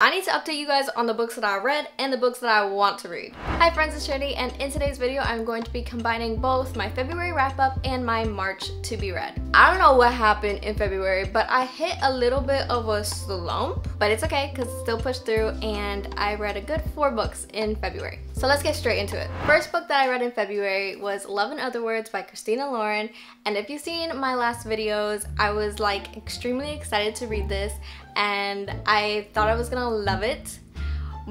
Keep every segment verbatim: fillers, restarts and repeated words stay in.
I need to update you guys on the books that I read and the books that I want to read. Hi friends, it's Shirley, and in today's video I'm going to be combining both my February wrap-up and my March to be read. I don't know what happened in February, but I hit a little bit of a slump, but it's okay because still pushed through, and I read a good four books in February. So let's get straight into it. First book that I read in February was Love and Other Words by Christina Lauren, and if you've seen my last videos, I was like extremely excited to read this and I thought I was gonna love it,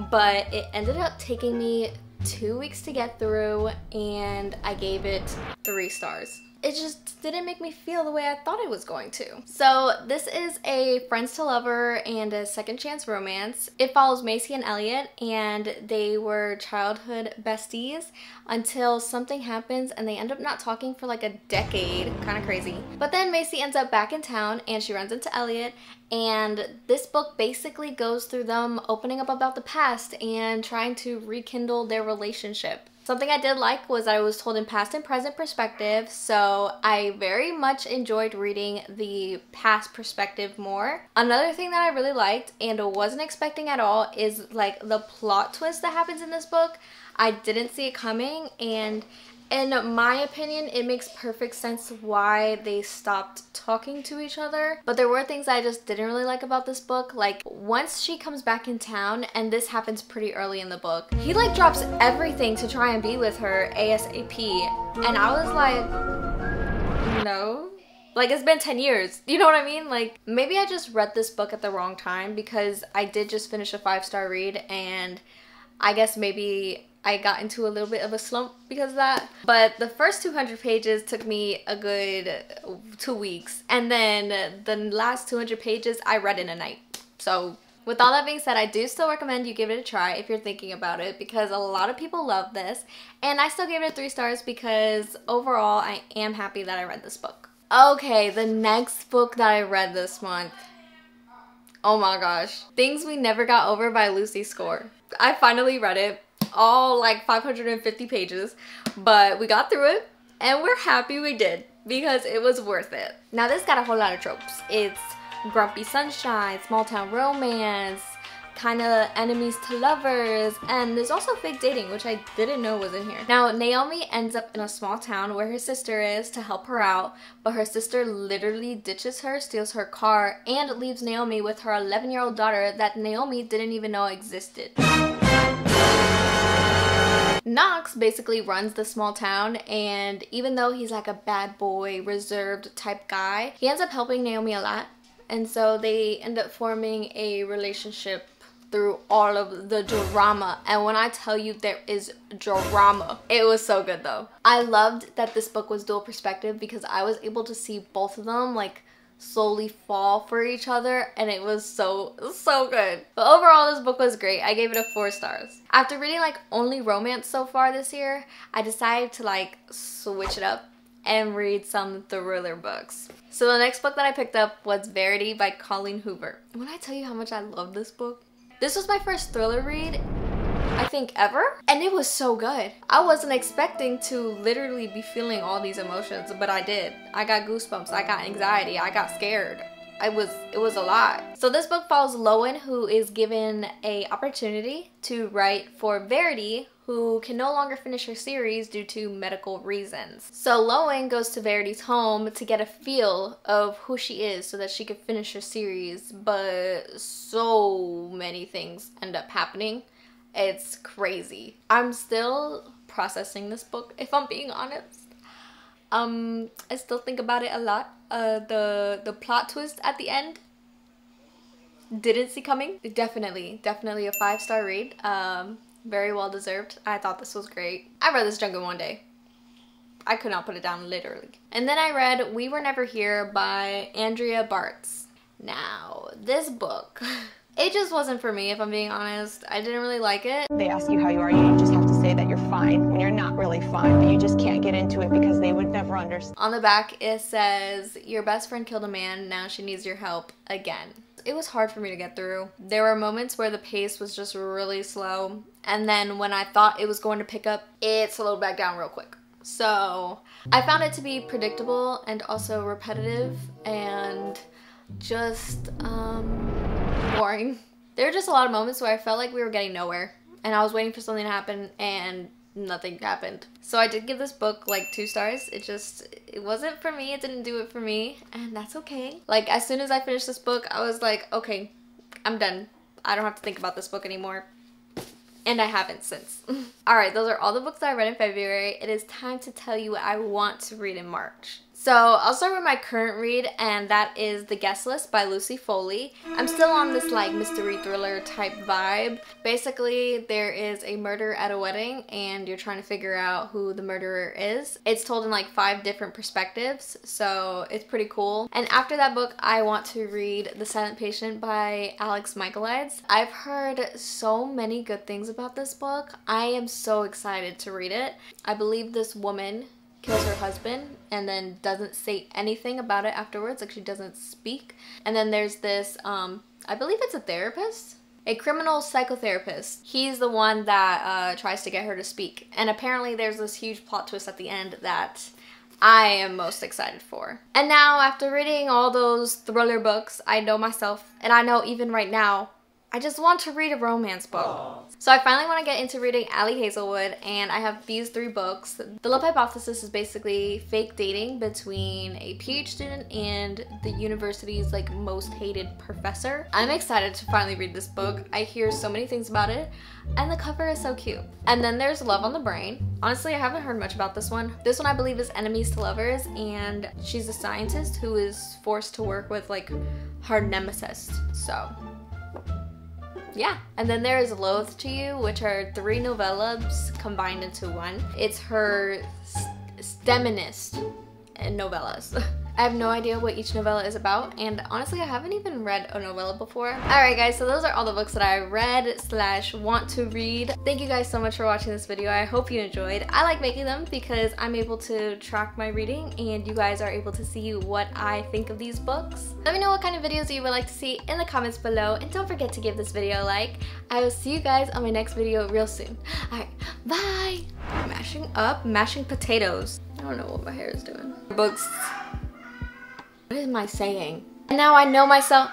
but it ended up taking me two weeks to get through and I gave it three stars. It just didn't make me feel the way I thought it was going to. So this is a friends to lover and a second chance romance. It follows Macy and Elliot, and they were childhood besties until something happens and they end up not talking for like a decade. Kind of crazy. But then Macy ends up back in town and she runs into Elliot, and this book basically goes through them opening up about the past and trying to rekindle their relationship. Something I did like was that I was told in past and present perspective, so I very much enjoyed reading the past perspective more. Another thing that I really liked and wasn't expecting at all is like the plot twist that happens in this book. I didn't see it coming, and in my opinion, it makes perfect sense why they stopped talking to each other. But there were things I just didn't really like about this book. Like, once she comes back in town, and this happens pretty early in the book, he like drops everything to try and be with her ASAP. And I was like, no. Like, it's been ten years, you know what I mean? Like, maybe I just read this book at the wrong time, because I did just finish a five-star read, and I guess maybe I got into a little bit of a slump because of that. But the first two hundred pages took me a good two weeks. And then the last two hundred pages I read in a night. So with all that being said, I do still recommend you give it a try if you're thinking about it, because a lot of people love this. And I still gave it three stars because overall I am happy that I read this book. Okay, the next book that I read this month. Oh my gosh. Things We Never Got Over by Lucy Score. I finally read it. All like five hundred fifty pages, but we got through it and we're happy we did because it was worth it. Now, this got a whole lot of tropes. It's grumpy sunshine, small town romance, kind of enemies to lovers, and there's also fake dating, which I didn't know was in here. Now, Naomi ends up in a small town where her sister is to help her out, but her sister literally ditches her, steals her car, and leaves Naomi with her eleven year old daughter that Naomi didn't even know existed. Knox basically runs the small town, and even though he's like a bad boy, reserved type guy, he ends up helping Naomi a lot, and so they end up forming a relationship through all of the drama. And when I tell you there is drama, it was so good though. I loved that this book was dual perspective because I was able to see both of them like slowly fall for each other, and it was so so good. But overall, this book was great. I gave it a four stars. After reading like only romance so far this year, I decided to like switch it up and read some thriller books. So the next book that I picked up was Verity by Colleen Hoover. When I tell you how much I love this book, this was my first thriller read I think ever, and it was so good. I wasn't expecting to literally be feeling all these emotions, but I did. I got goosebumps, I got anxiety, I got scared. I was, it was a lot. So this book follows Lowen, who is given a opportunity to write for Verity, who can no longer finish her series due to medical reasons. So Lowen goes to Verity's home to get a feel of who she is so that she could finish her series, but so many things end up happening. It's crazy. I'm still processing this book, if I'm being honest. Um, I still think about it a lot. Uh, the, the plot twist at the end, didn't see coming. Definitely, definitely a five-star read. Um, very well deserved. I thought this was great. I read this junk in one day. I could not put it down, literally. And then I read We Were Never Here by Andrea Bartz. Now, this book... It just wasn't for me, if I'm being honest. I didn't really like it. They ask you how you are, you just have to say that you're fine when you're not really fine, but you just can't get into it because they would never understand. On the back, it says, your best friend killed a man, now she needs your help again. It was hard for me to get through. There were moments where the pace was just really slow, and then when I thought it was going to pick up, it slowed back down real quick. So I found it to be predictable and also repetitive and just, um... boring. there were just a lot of moments where I felt like we were getting nowhere, and I was waiting for something to happen, and nothing happened. So I did give this book like two stars. It just, it wasn't for me. It didn't do it for me, and that's okay. Like, as soon as I finished this book, I was like, okay, I'm done. I don't have to think about this book anymore. And I haven't since. Alright, those are all the books that I read in February. It is time to tell you what I want to read in March. So I'll start with my current read, and that is The Guest List by Lucy Foley. I'm still on this like mystery thriller type vibe. Basically, there is a murder at a wedding and you're trying to figure out who the murderer is. It's told in like five different perspectives, so it's pretty cool. And after that book, I want to read The Silent Patient by Alex Michaelides. I've heard so many good things about this book. I am so excited to read it. I believe this woman kills her husband and then doesn't say anything about it afterwards. Like, she doesn't speak. And then there's this, um, I believe it's a therapist? A criminal psychotherapist. He's the one that uh, tries to get her to speak. And apparently there's this huge plot twist at the end that I am most excited for. And now, after reading all those thriller books, I know myself, and I know even right now, I just want to read a romance book. Aww. So I finally want to get into reading Ali Hazelwood, and I have these three books. The Love Hypothesis is basically fake dating between a P H student and the university's like most hated professor. I'm excited to finally read this book. I hear so many things about it, and the cover is so cute. And then there's Love on the Brain. Honestly, I haven't heard much about this one. This one I believe is enemies to lovers, and she's a scientist who is forced to work with like her nemesis, so yeah. And then there is Loathe to You, which are three novellas combined into one. It's her feminist novellas. I have no idea what each novella is about, and honestly, I haven't even read a novella before. Alright guys, so those are all the books that I read slash want to read. Thank you guys so much for watching this video. I hope you enjoyed. I like making them because I'm able to track my reading, and you guys are able to see what I think of these books. Let me know what kind of videos you would like to see in the comments below, and don't forget to give this video a like. I will see you guys on my next video real soon. Alright, bye! Mashing up, mashing potatoes. I don't know what my hair is doing. Books. What am I saying? And now I know myself.